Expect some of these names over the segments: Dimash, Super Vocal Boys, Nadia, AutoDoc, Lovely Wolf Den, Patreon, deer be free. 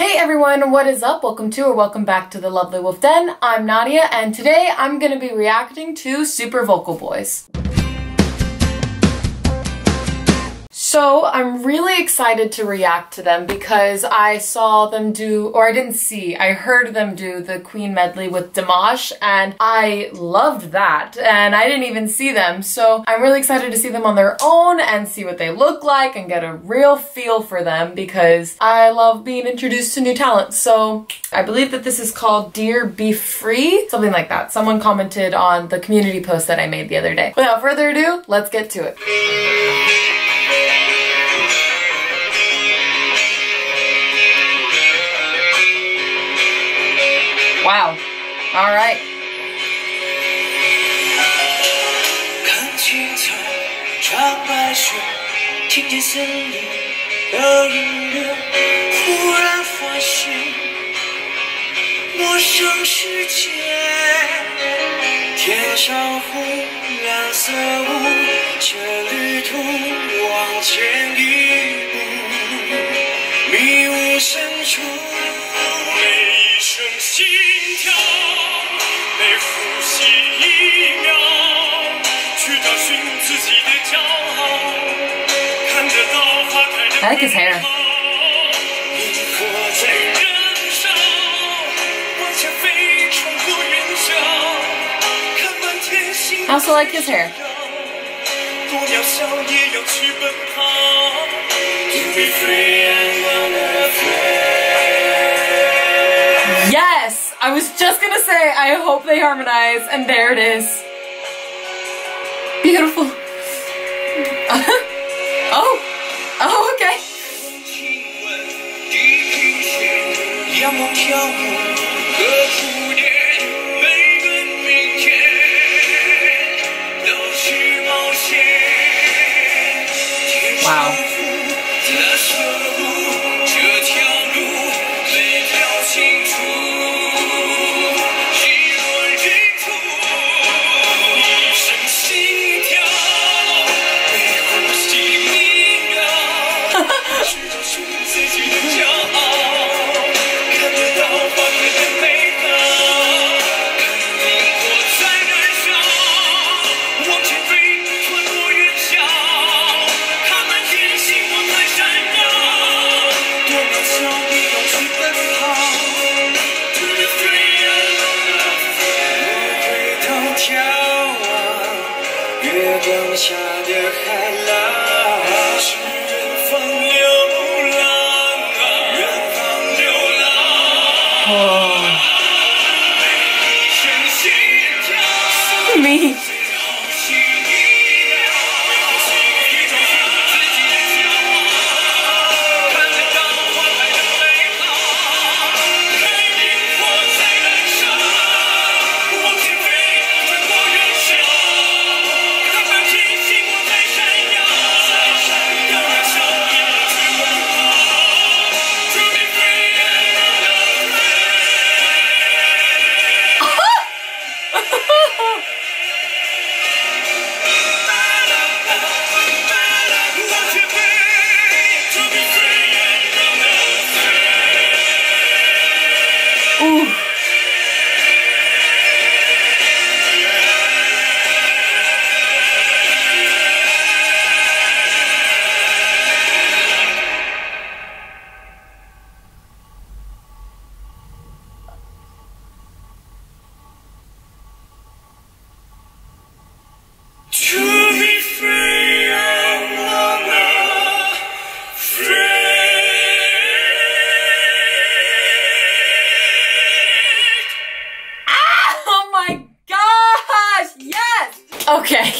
Hey everyone, what is up? Welcome to or welcome back to the Lovely Wolf Den. I'm Nadia and today I'm going to be reacting to Super Vocal Boys. So I'm really excited to react to them because I saw them do, or I didn't see, I heard them do the Queen medley with Dimash and I loved that and I didn't even see them. So I'm really excited to see them on their own and see what they look like and get a real feel for them because I love being introduced to new talent. So I believe that this is called Dear Be Free, something like that. Someone commented on the community post that I made the other day. Without further ado, let's get to it. Wow. All right. I like his hair. I also like his hair. Yes! I was just gonna say, I hope they harmonize, and there it is. Beautiful. Oh! Oh, okay. Wow. Me. Okay.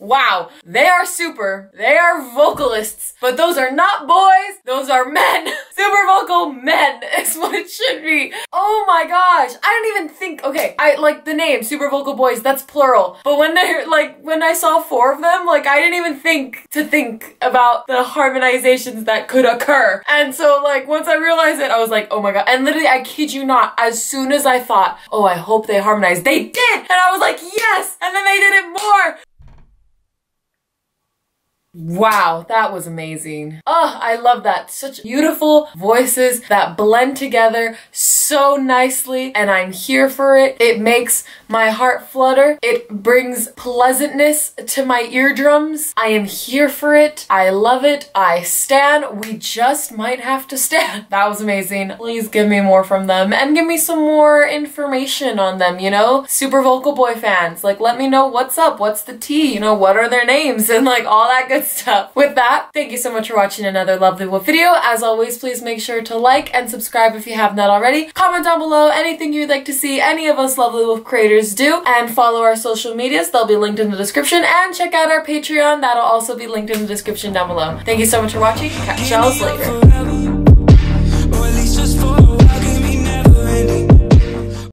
Wow. They are super. They are vocalists. But those are not boys. Those are men. Super vocal men is what it should be. Oh my gosh. I don't even think, okay, I like the name Super Vocal Boys, that's plural. But when they're like, when I saw four of them, like I didn't even think about the harmonizations that could occur. And so like once I realized it, I was like, oh my God. And literally, I kid you not, as soon as I thought, oh, I hope they harmonize, they did. And I was like, yes. And then they did it more. Wow, that was amazing. Oh, I love that. Such beautiful voices that blend together so nicely, and I'm here for it. It makes my heart flutter. It brings pleasantness to my eardrums. I am here for it. I love it. I stan. We just might have to stan. That was amazing. Please give me more from them and give me some more information on them, you know? Super Vocal Boy fans, like, let me know what's up, what's the tea, you know, what are their names, and like all that good stuff. With that, thank you so much for watching another Lovely Wolf video. As always, please make sure to like and subscribe if you have not already. Comment down below anything you'd like to see any of us Lovely Wolf creators do, and follow our social medias. They'll be linked in the description, and check out our Patreon. That'll also be linked in the description down below. Thank you so much for watching. Catch y'all later.